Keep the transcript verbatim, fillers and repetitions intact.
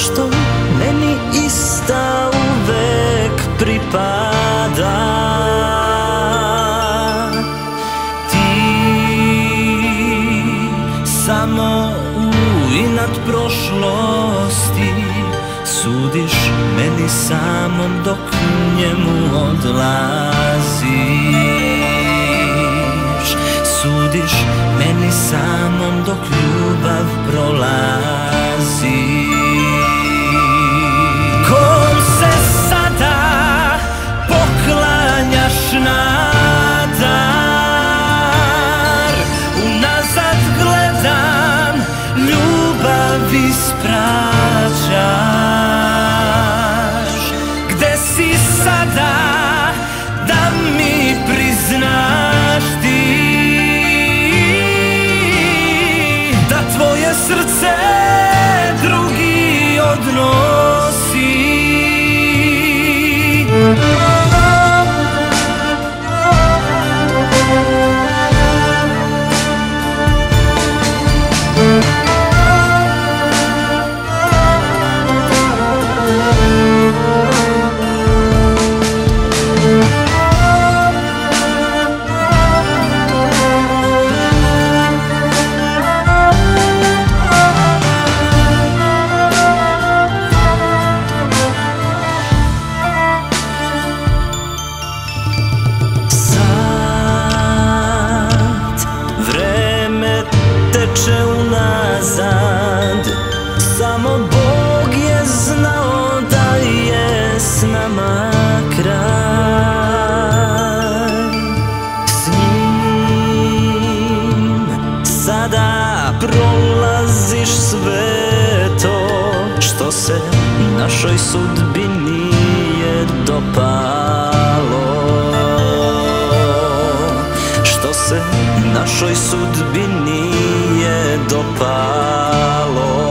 zašto meni ista uvek pripada. Ti samo u inat prošlosti sudiš meni samom dok njemu odlaziš. Sudiš meni samom dok ljubav prolazi. Kom se sada poklanjaš na dar? Unazad gledam, ljubav ispraćaš. Gde si sada da mi priznaš ti da tvoje srce drugi odnosi? Samo Bog je znao da je s nama kraj. S njim sada prolaziš sve to što se našoj sudbi nije dopalo, što se našoj sudbi nije dopalo.